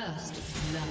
First blood.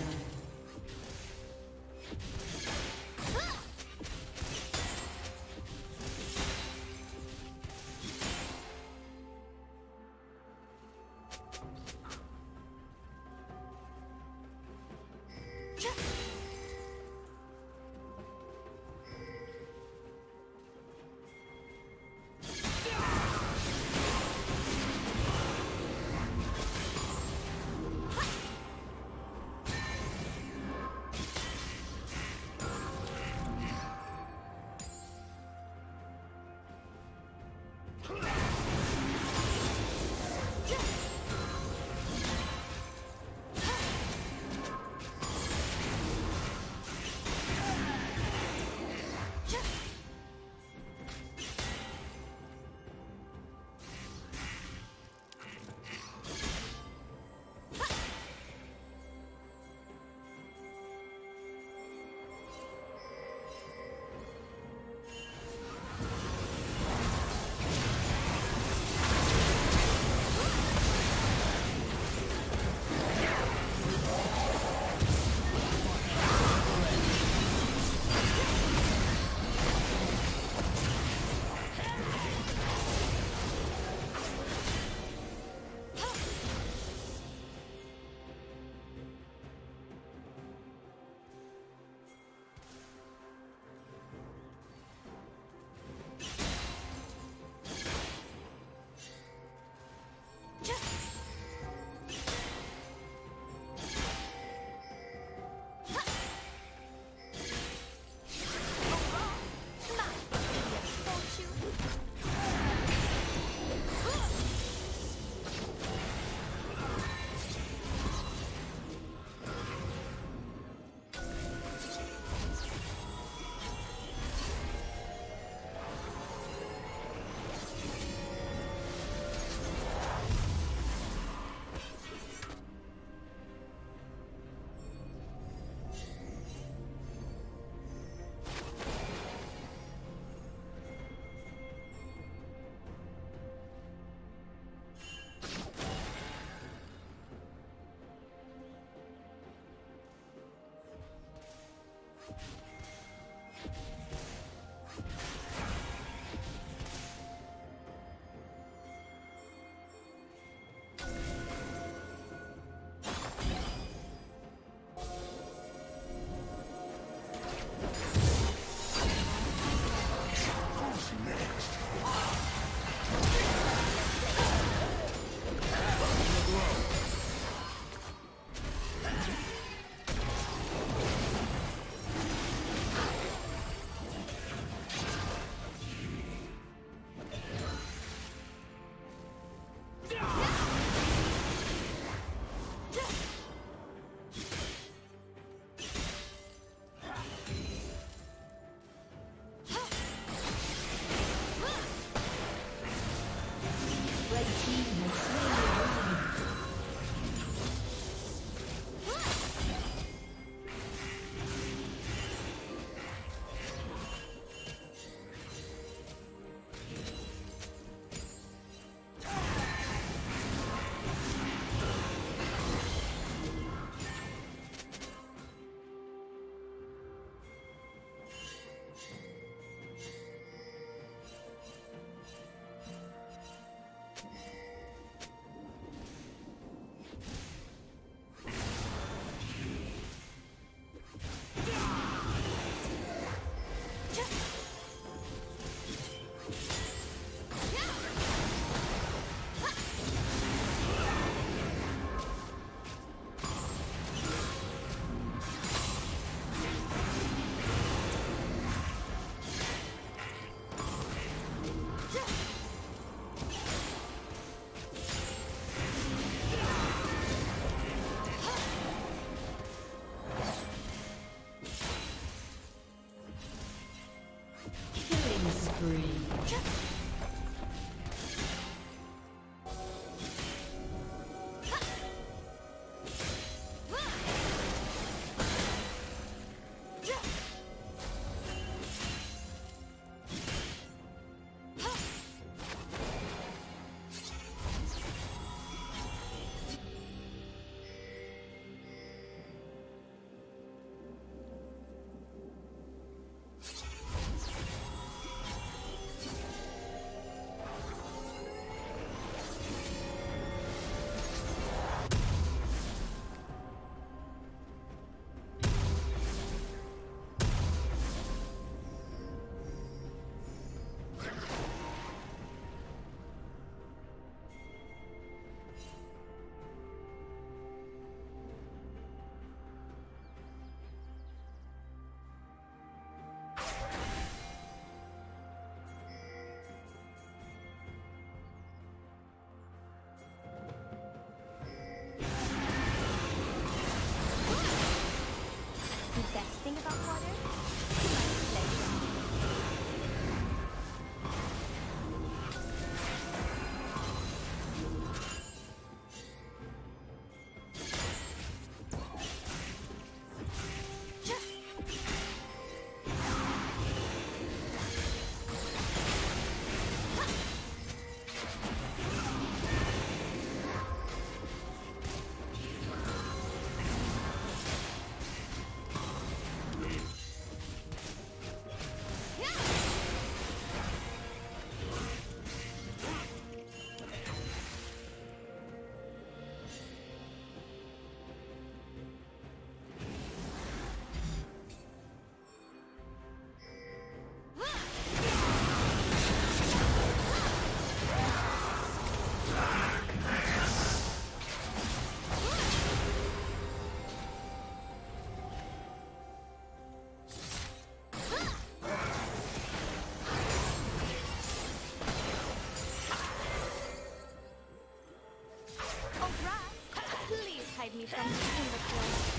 me from using the claw.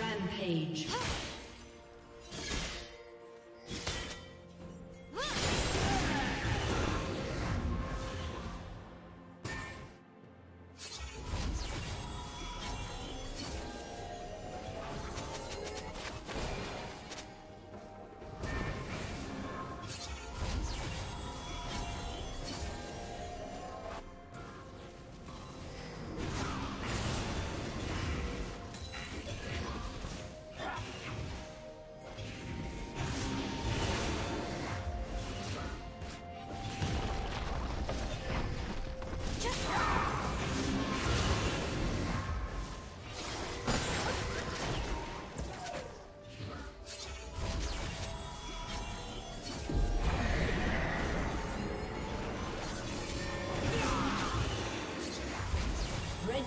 Rampage.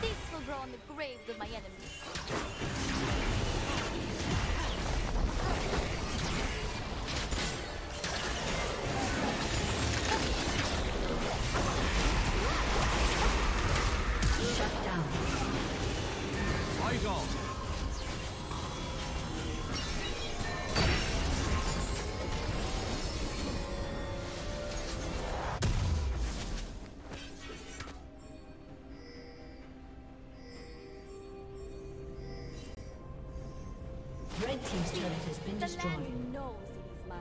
This will grow on the graves of my enemies. Red Team's turret has been destroyed. The man knows it is mine.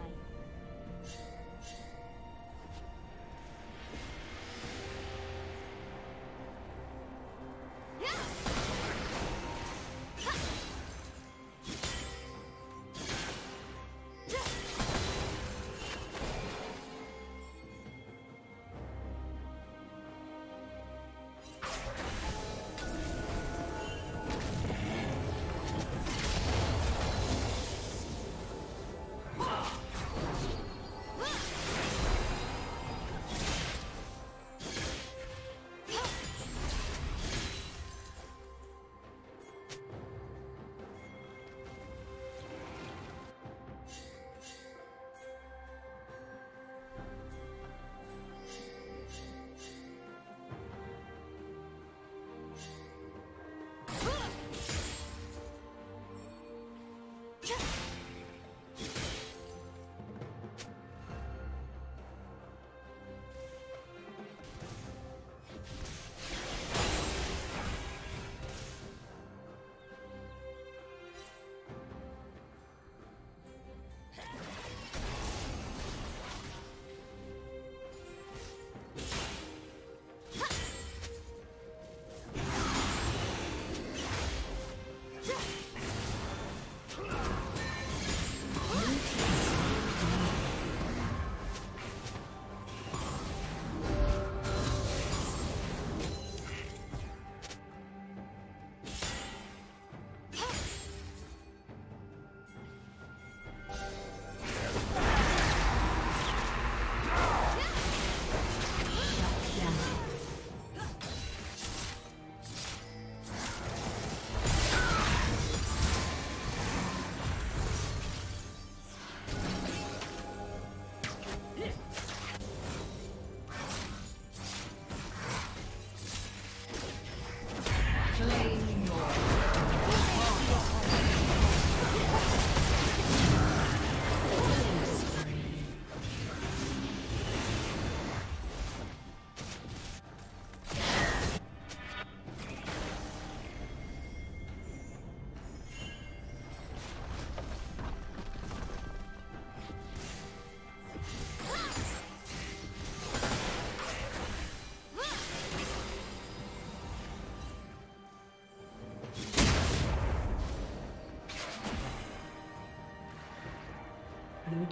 Blue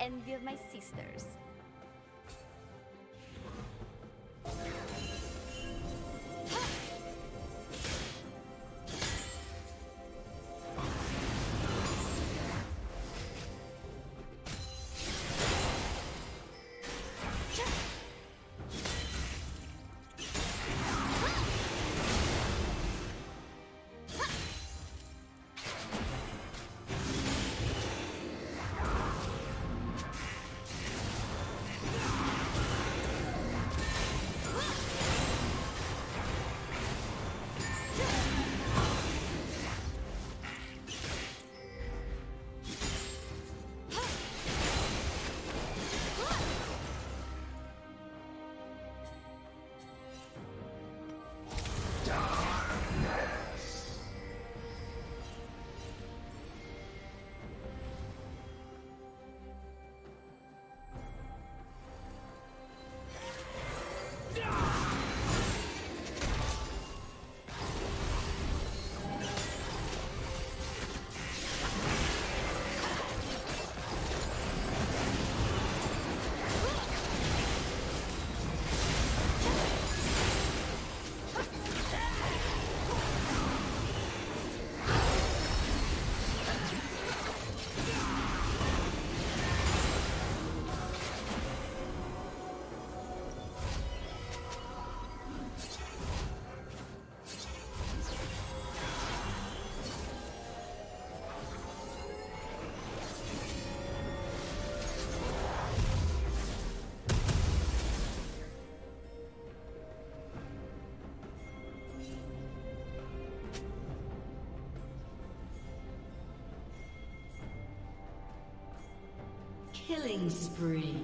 envy of my sisters. Killing spree.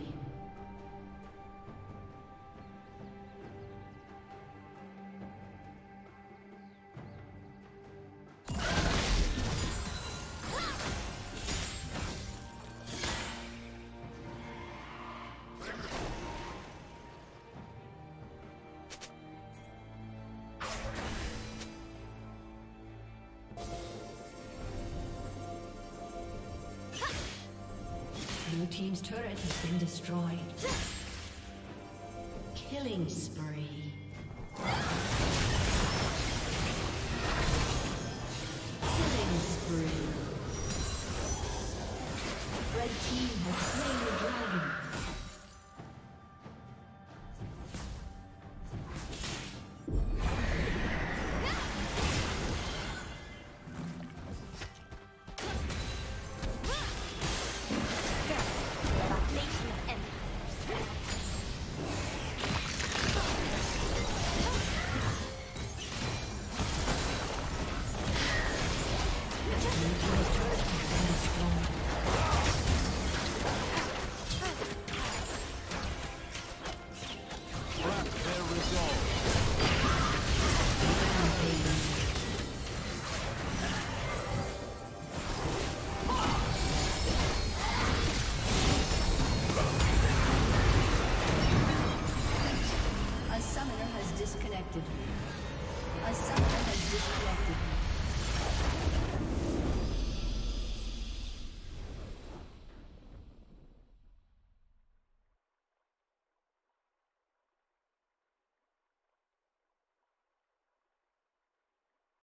Your team's turret has been destroyed. Killing spree. Killing spree. Red team has slain the dragon. Disconnected.